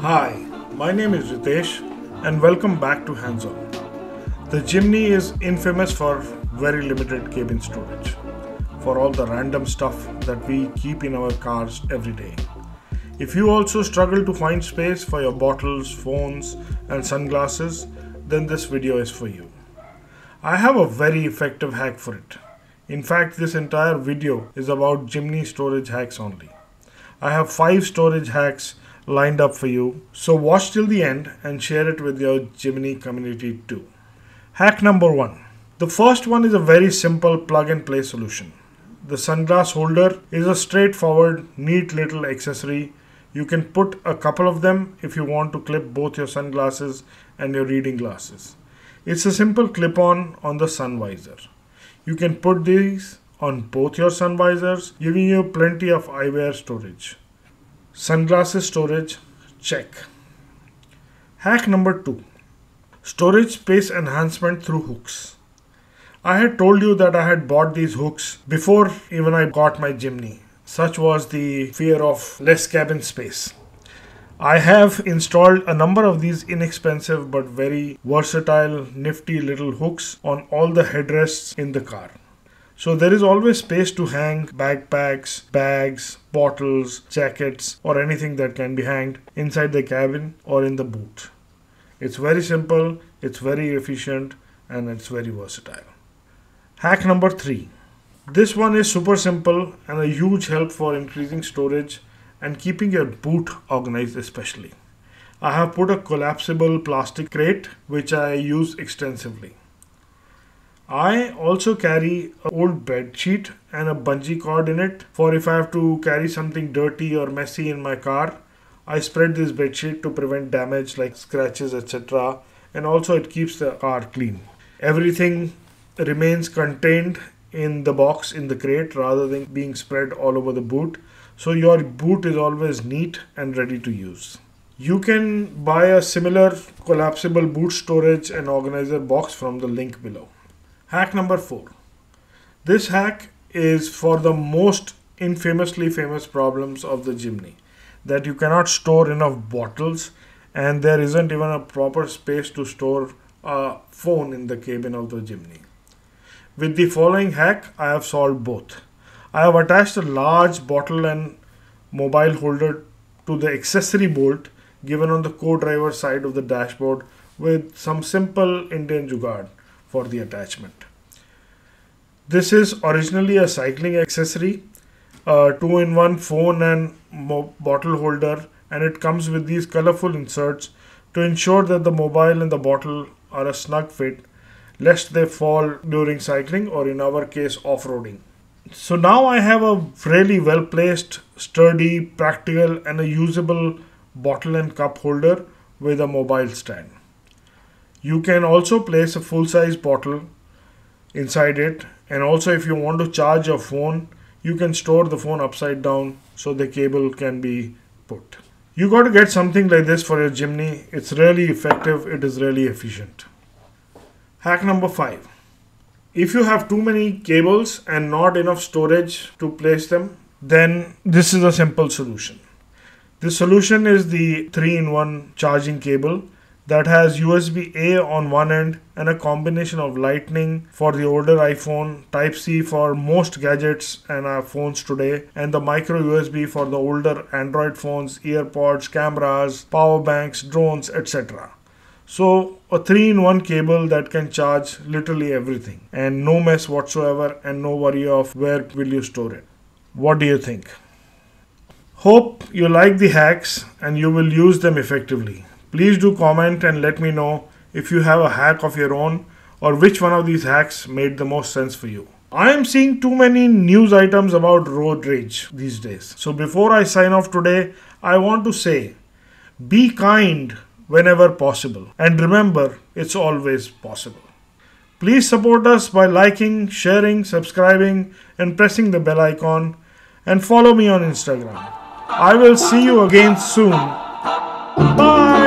Hi, my name is Ritesh and welcome back to Hands On. The Jimny is infamous for very limited cabin storage, for all the random stuff that we keep in our cars every day. If you also struggle to find space for your bottles, phones and sunglasses, then this video is for you. I have a very effective hack for it. In fact, this entire video is about Jimny storage hacks only. I have 5 storage hacks lined up for you, so watch till the end and share it with your Jimny community too. Hack number 1. The first one is a very simple plug and play solution. The sunglass holder is a straightforward, neat little accessory. You can put a couple of them if you want to clip both your sunglasses and your reading glasses. It's a simple clip-on on the sun visor. You can put these on both your sun visors, giving you plenty of eyewear storage. Sunglasses storage, check. Hack number 2. Storage space enhancement through hooks. I had told you that I had bought these hooks before even I got my Jimny. Such was the fear of less cabin space. I have installed a number of these inexpensive but very versatile, nifty little hooks on all the headrests in the car. So there is always space to hang backpacks, bags, bottles, jackets, or anything that can be hanged inside the cabin or in the boot. It's very simple, it's very efficient, and it's very versatile. Hack number 3. This one is super simple and a huge help for increasing storage and keeping your boot organized especially. I have put a collapsible plastic crate which I use extensively. I also carry an old bed sheet and a bungee cord in it, for if I have to carry something dirty or messy in my car. I spread this bed sheet to prevent damage like scratches, etc., and also it keeps the car clean. Everything remains contained in the box in the crate rather than being spread all over the boot. So your boot is always neat and ready to use. You can buy a similar collapsible boot storage and organizer box from the link below. Hack number 4. This hack is for the most infamously famous problems of the Jimny, that you cannot store enough bottles and there isn't even a proper space to store a phone in the cabin of the Jimny. With the following hack, I have solved both. I have attached a large bottle and mobile holder to the accessory bolt given on the co-driver side of the dashboard with some simple Indian jugaad for the attachment. This is originally a cycling accessory, a 2-in-1 phone and bottle holder, and it comes with these colorful inserts to ensure that the mobile and the bottle are a snug fit, lest they fall during cycling or in our case off-roading. So now I have a really well-placed, sturdy, practical and a usable bottle and cup holder with a mobile stand. You can also place a full-size bottle inside it, and also if you want to charge your phone, you can store the phone upside down so the cable can be put. You got to get something like this for your Jimny. It's really effective, it is really efficient. Hack number 5. If you have too many cables and not enough storage to place them, then this is a simple solution. The solution is the 3-in-1 charging cable that has USB-A on one end and a combination of Lightning for the older iPhone, Type-C for most gadgets and our phones today, and the micro USB for the older Android phones, earpods, cameras, power banks, drones, etc. So a 3-in-1 cable that can charge literally everything and no mess whatsoever and no worry of where will you store it. What do you think? Hope you like the hacks and you will use them effectively. Please do comment and let me know if you have a hack of your own or which one of these hacks made the most sense for you. I am seeing too many news items about road rage these days. So before I sign off today, I want to say, be kind whenever possible, and remember, it's always possible. Please support us by liking, sharing, subscribing and pressing the bell icon, and follow me on Instagram. I will see you again soon. Bye.